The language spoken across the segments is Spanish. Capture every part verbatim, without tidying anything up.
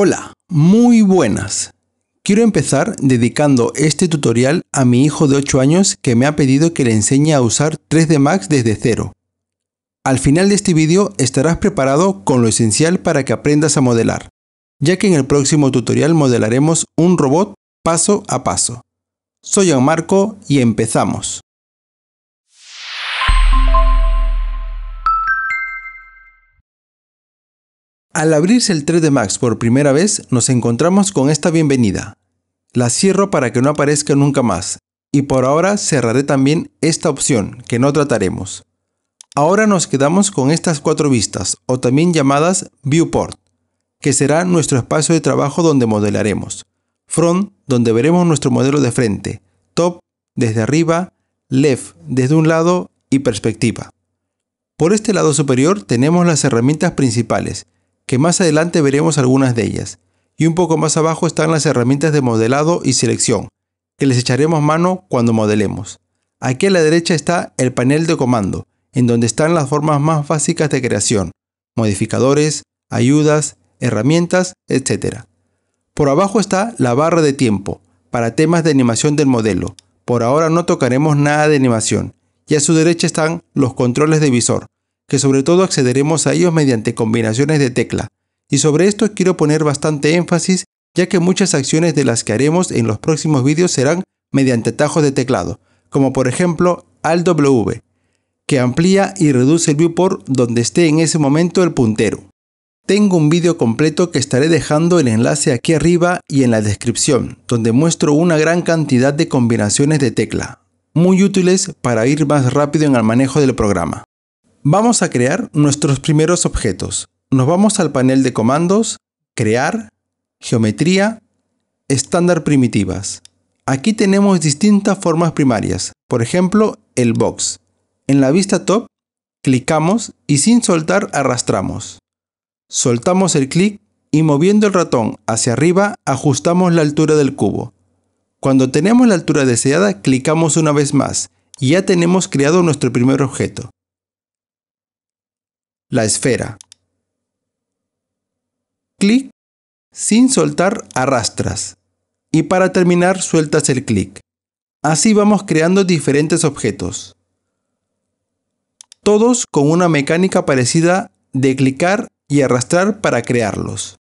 Hola, muy buenas. Quiero empezar dedicando este tutorial a mi hijo de ocho años que me ha pedido que le enseñe a usar tres D Max desde cero. Al final de este vídeo estarás preparado con lo esencial para que aprendas a modelar, ya que en el próximo tutorial modelaremos un robot paso a paso. Soy Juan Marco y empezamos. Al abrirse el tres D Max por primera vez, nos encontramos con esta bienvenida. La cierro para que no aparezca nunca más, y por ahora cerraré también esta opción, que no trataremos. Ahora nos quedamos con estas cuatro vistas, o también llamadas Viewport, que será nuestro espacio de trabajo donde modelaremos. Front, donde veremos nuestro modelo de frente. Top, desde arriba. Left, desde un lado. Y perspectiva. Por este lado superior tenemos las herramientas principales, que más adelante veremos algunas de ellas, y un poco más abajo están las herramientas de modelado y selección, que les echaremos mano cuando modelemos. Aquí a la derecha está el panel de comando, en donde están las formas más básicas de creación, modificadores, ayudas, herramientas, etcétera. Por abajo está la barra de tiempo, para temas de animación del modelo. Por ahora no tocaremos nada de animación, y a su derecha están los controles de visor, que sobre todo accederemos a ellos mediante combinaciones de tecla, y sobre esto quiero poner bastante énfasis, ya que muchas acciones de las que haremos en los próximos vídeos serán mediante atajos de teclado, como por ejemplo Alt doble u, que amplía y reduce el viewport donde esté en ese momento el puntero. Tengo un vídeo completo que estaré dejando el enlace aquí arriba y en la descripción, donde muestro una gran cantidad de combinaciones de tecla, muy útiles para ir más rápido en el manejo del programa. Vamos a crear nuestros primeros objetos. Nos vamos al panel de comandos, crear, geometría, estándar primitivas. Aquí tenemos distintas formas primarias, por ejemplo, el box. En la vista top, clicamos y sin soltar arrastramos. Soltamos el clic y moviendo el ratón hacia arriba ajustamos la altura del cubo. Cuando tenemos la altura deseada, clicamos una vez más y ya tenemos creado nuestro primer objeto. La esfera. Clic, sin soltar arrastras y para terminar sueltas el clic. Así vamos creando diferentes objetos, todos con una mecánica parecida de clicar y arrastrar para crearlos.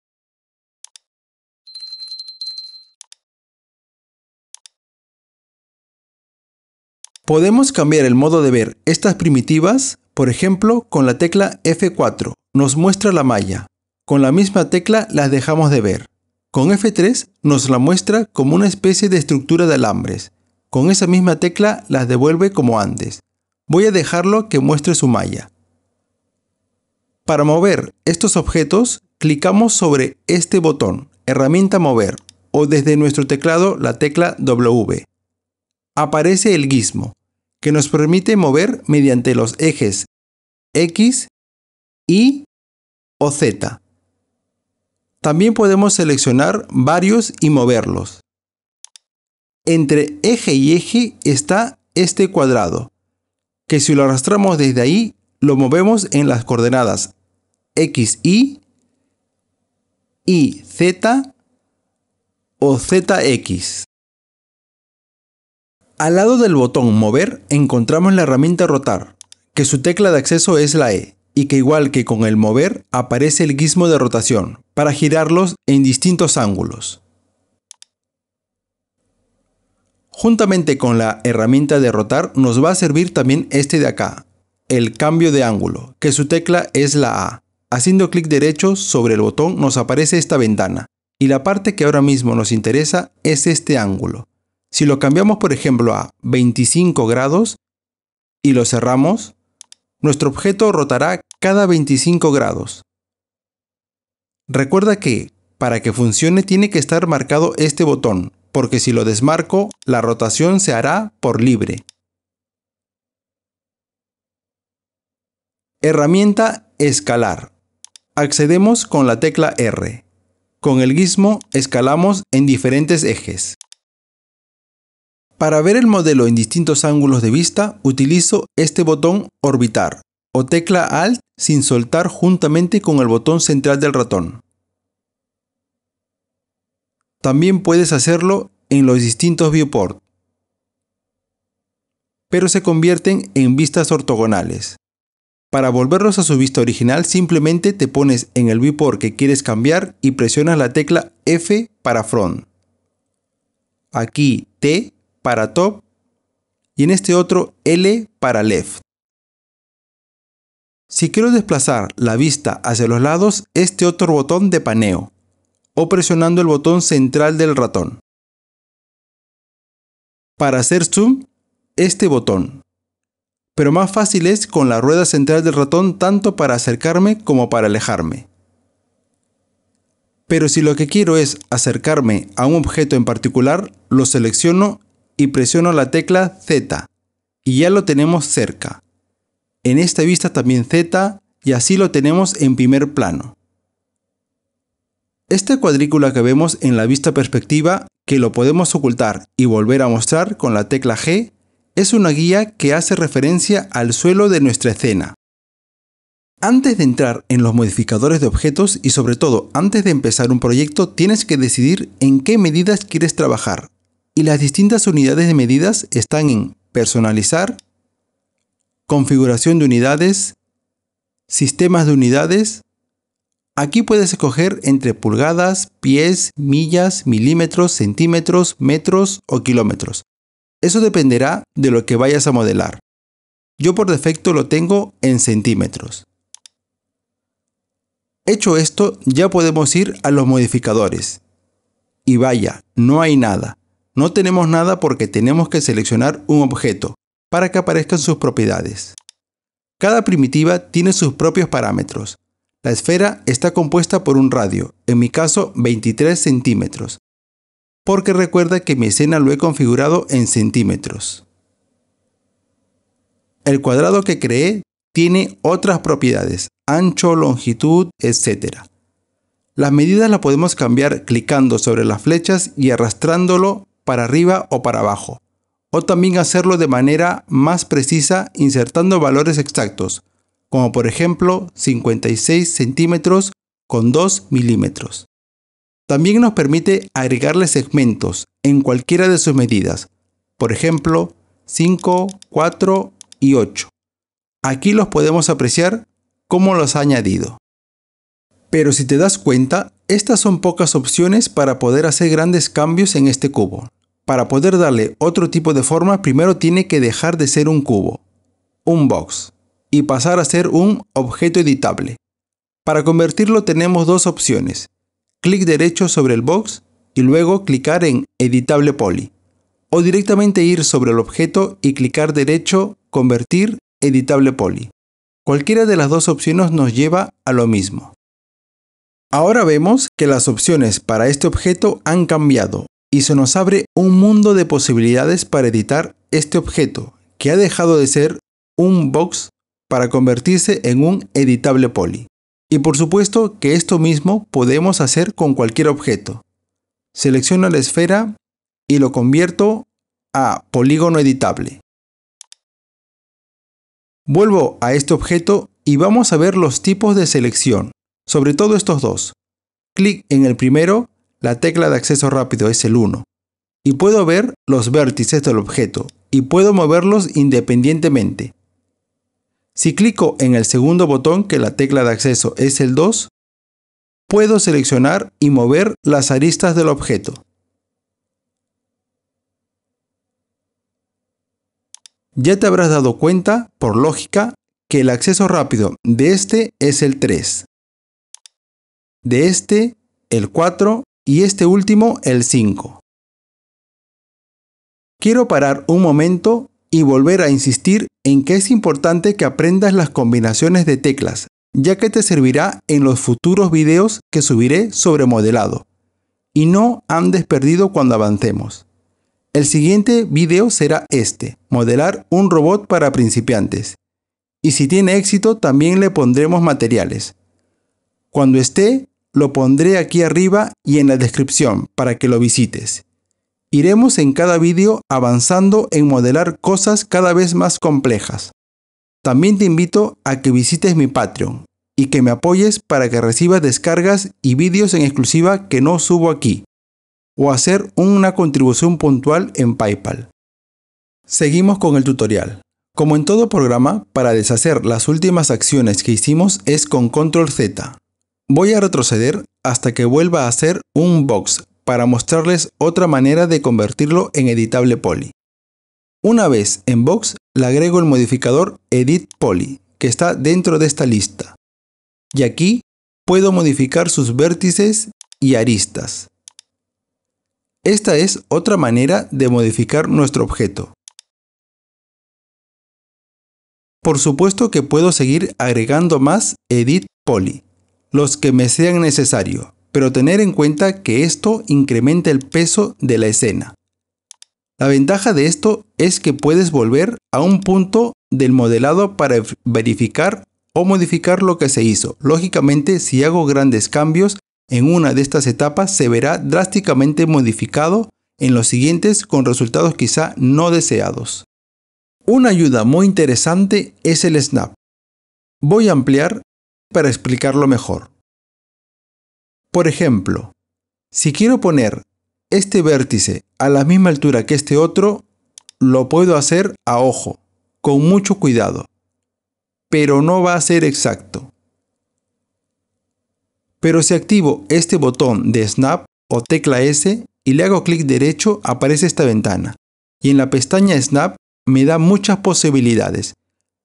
Podemos cambiar el modo de ver estas primitivas. Por ejemplo, con la tecla F cuatro nos muestra la malla, con la misma tecla las dejamos de ver. Con F tres nos la muestra como una especie de estructura de alambres, con esa misma tecla las devuelve como antes. Voy a dejarlo que muestre su malla. Para mover estos objetos, clicamos sobre este botón, herramienta mover, o desde nuestro teclado la tecla W. Aparece el gizmo, que nos permite mover mediante los ejes X, Y o Z. También podemos seleccionar varios y moverlos. Entre eje y eje está este cuadrado, que si lo arrastramos desde ahí, lo movemos en las coordenadas X, Y, Y, Z o Z X. Al lado del botón mover encontramos la herramienta rotar, que su tecla de acceso es la E, y que igual que con el mover aparece el gizmo de rotación, para girarlos en distintos ángulos. Juntamente con la herramienta de rotar nos va a servir también este de acá, el cambio de ángulo, que su tecla es la A. Haciendo clic derecho sobre el botón nos aparece esta ventana, y la parte que ahora mismo nos interesa es este ángulo. Si lo cambiamos por ejemplo a veinticinco grados y lo cerramos, nuestro objeto rotará cada veinticinco grados. Recuerda que para que funcione tiene que estar marcado este botón, porque si lo desmarco la rotación se hará por libre. Herramienta escalar. Accedemos con la tecla R. Con el gizmo escalamos en diferentes ejes. Para ver el modelo en distintos ángulos de vista, utilizo este botón orbitar o tecla Alt sin soltar juntamente con el botón central del ratón. También puedes hacerlo en los distintos viewport, pero se convierten en vistas ortogonales. Para volverlos a su vista original, simplemente te pones en el viewport que quieres cambiar y presionas la tecla F para front. Aquí T para top y en este otro L para left. Si quiero desplazar la vista hacia los lados, este otro botón de paneo o presionando el botón central del ratón. Para hacer zoom, este botón. Pero más fácil es con la rueda central del ratón tanto para acercarme como para alejarme. Pero si lo que quiero es acercarme a un objeto en particular, lo selecciono y presiono la tecla Z y ya lo tenemos cerca. En esta vista también Z y así lo tenemos en primer plano. Esta cuadrícula que vemos en la vista perspectiva, que lo podemos ocultar y volver a mostrar con la tecla G, es una guía que hace referencia al suelo de nuestra escena. Antes de entrar en los modificadores de objetos y sobre todo antes de empezar un proyecto, tienes que decidir en qué medidas quieres trabajar. Y las distintas unidades de medidas están en personalizar, configuración de unidades, sistemas de unidades. Aquí puedes escoger entre pulgadas, pies, millas, milímetros, centímetros, metros o kilómetros. Eso dependerá de lo que vayas a modelar. Yo por defecto lo tengo en centímetros. Hecho esto, ya podemos ir a los modificadores. Y vaya, no hay nada. No tenemos nada porque tenemos que seleccionar un objeto para que aparezcan sus propiedades. Cada primitiva tiene sus propios parámetros. La esfera está compuesta por un radio, en mi caso veintitrés centímetros, porque recuerda que mi escena lo he configurado en centímetros. El cuadrado que creé tiene otras propiedades, ancho, longitud, etcétera. Las medidas las podemos cambiar clicando sobre las flechas y arrastrándolo para arriba o para abajo, o también hacerlo de manera más precisa insertando valores exactos, como por ejemplo cincuenta y seis centímetros con dos milímetros. También nos permite agregarle segmentos en cualquiera de sus medidas, por ejemplo cinco, cuatro y ocho. Aquí los podemos apreciar como los ha añadido. Pero si te das cuenta, estas son pocas opciones para poder hacer grandes cambios en este cubo. Para poder darle otro tipo de forma, primero tiene que dejar de ser un cubo, un box, y pasar a ser un objeto editable. Para convertirlo tenemos dos opciones. Clic derecho sobre el box y luego clicar en Editable Poly. O directamente ir sobre el objeto y clicar derecho, convertir, Editable Poly. Cualquiera de las dos opciones nos lleva a lo mismo. Ahora vemos que las opciones para este objeto han cambiado y se nos abre un mundo de posibilidades para editar este objeto, que ha dejado de ser un box para convertirse en un Editable Poly. Y por supuesto que esto mismo podemos hacer con cualquier objeto. Selecciono la esfera y lo convierto a polígono editable. Vuelvo a este objeto y vamos a ver los tipos de selección, sobre todo estos dos. Clic en el primero, la tecla de acceso rápido es el uno. Y puedo ver los vértices del objeto y puedo moverlos independientemente. Si clico en el segundo botón, que la tecla de acceso es el dos, puedo seleccionar y mover las aristas del objeto. Ya te habrás dado cuenta, por lógica, que el acceso rápido de este es el tres, de este el cuatro y este último el cinco. Quiero parar un momento y volver a insistir en que es importante que aprendas las combinaciones de teclas, ya que te servirá en los futuros videos que subiré sobre modelado. Y no andes perdido cuando avancemos. El siguiente video será este, modelar un robot para principiantes. Y si tiene éxito también le pondremos materiales. Cuando esté, lo pondré aquí arriba y en la descripción para que lo visites. Iremos en cada vídeo avanzando en modelar cosas cada vez más complejas. También te invito a que visites mi Patreon y que me apoyes para que recibas descargas y vídeos en exclusiva que no subo aquí. o hacer una contribución puntual en PayPal. Seguimos con el tutorial. Como en todo programa, para deshacer las últimas acciones que hicimos es con control zeta. Voy a retroceder hasta que vuelva a hacer un box para mostrarles otra manera de convertirlo en editable poly. Una vez en box, le agrego el modificador Edit Poly, que está dentro de esta lista. Y aquí puedo modificar sus vértices y aristas. Esta es otra manera de modificar nuestro objeto. Por supuesto que puedo seguir agregando más Edit Poly, los que me sean necesario, pero tener en cuenta que esto incrementa el peso de la escena. La ventaja de esto es que puedes volver a un punto del modelado para verificar o modificar lo que se hizo. Lógicamente, si hago grandes cambios en una de estas etapas, se verá drásticamente modificado en los siguientes con resultados quizá no deseados. Una ayuda muy interesante es el snap. Voy a ampliar para explicarlo mejor. Por ejemplo, si quiero poner este vértice a la misma altura que este otro, lo puedo hacer a ojo, con mucho cuidado, pero no va a ser exacto. Pero si activo este botón de snap o tecla S y le hago clic derecho, aparece esta ventana, y en la pestaña snap me da muchas posibilidades,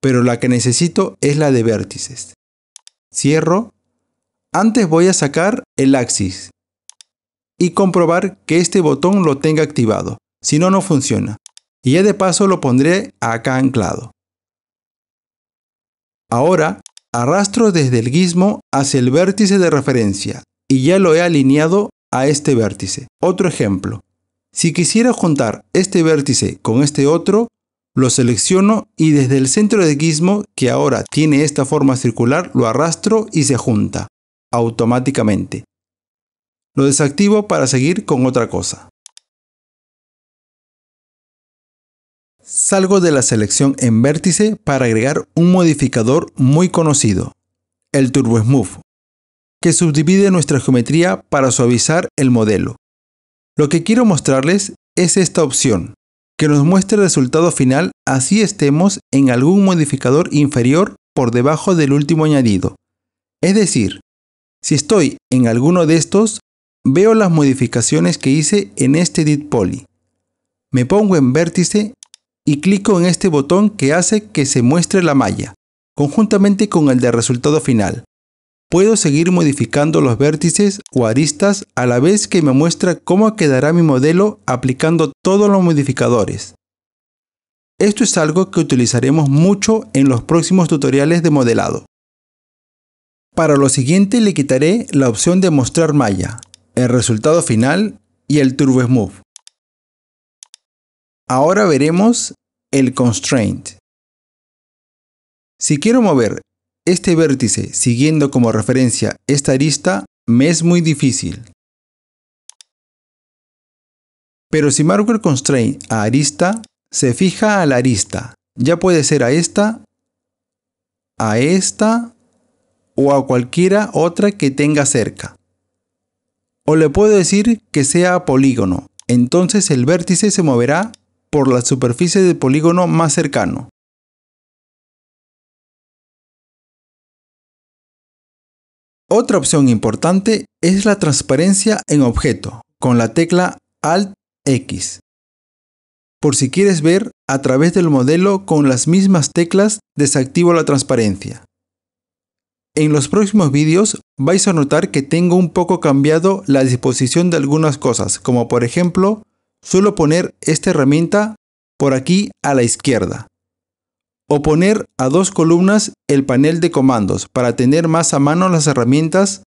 pero la que necesito es la de vértices. Cierro. Antes voy a sacar el axis y comprobar que este botón lo tenga activado, si no, no funciona. Y ya de paso lo pondré acá anclado. Ahora arrastro desde el gizmo hacia el vértice de referencia y ya lo he alineado a este vértice. Otro ejemplo. Si quisiera juntar este vértice con este otro, lo selecciono y desde el centro del gizmo, que ahora tiene esta forma circular, lo arrastro y se junta automáticamente. Lo desactivo para seguir con otra cosa. Salgo de la selección en vértice para agregar un modificador muy conocido, el TurboSmooth, que subdivide nuestra geometría para suavizar el modelo. Lo que quiero mostrarles es esta opción, que nos muestra el resultado final así estemos en algún modificador inferior por debajo del último añadido. Es decir, si estoy en alguno de estos, veo las modificaciones que hice en este Edit Poly. Me pongo en vértice y clico en este botón que hace que se muestre la malla, conjuntamente con el de resultado final. Puedo seguir modificando los vértices o aristas a la vez que me muestra cómo quedará mi modelo aplicando todos los modificadores. Esto es algo que utilizaremos mucho en los próximos tutoriales de modelado. Para lo siguiente le quitaré la opción de mostrar malla, el resultado final y el TurboSmooth. Ahora veremos el constraint. Si quiero mover este vértice siguiendo como referencia esta arista, me es muy difícil. Pero si marco el constraint a arista, se fija a la arista. Ya puede ser a esta, a esta o a cualquiera otra que tenga cerca. O le puedo decir que sea a polígono. Entonces el vértice se moverá por la superficie del polígono más cercano. Otra opción importante es la transparencia en objeto, con la tecla Alt X, por si quieres ver a través del modelo con las mismas teclas. Desactivo la transparencia. En los próximos vídeos vais a notar que tengo un poco cambiado la disposición de algunas cosas, como por ejemplo, suelo poner esta herramienta por aquí a la izquierda, o poner a dos columnas el panel de comandos para tener más a mano las herramientas,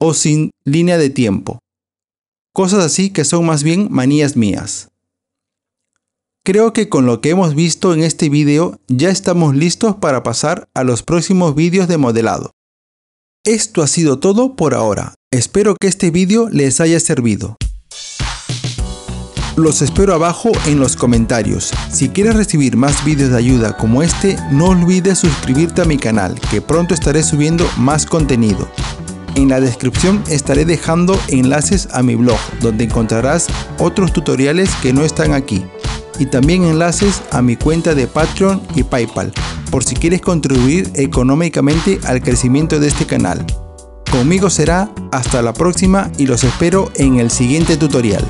o sin línea de tiempo. Cosas así que son más bien manías mías. Creo que con lo que hemos visto en este video ya estamos listos para pasar a los próximos vídeos de modelado. Esto ha sido todo por ahora. Espero que este vídeo les haya servido. Los espero abajo en los comentarios. Si quieres recibir más vídeos de ayuda como este, no olvides suscribirte a mi canal, que pronto estaré subiendo más contenido. En la descripción estaré dejando enlaces a mi blog, donde encontrarás otros tutoriales que no están aquí, y también enlaces a mi cuenta de Patreon y PayPal, por si quieres contribuir económicamente al crecimiento de este canal. Conmigo será hasta la próxima y los espero en el siguiente tutorial.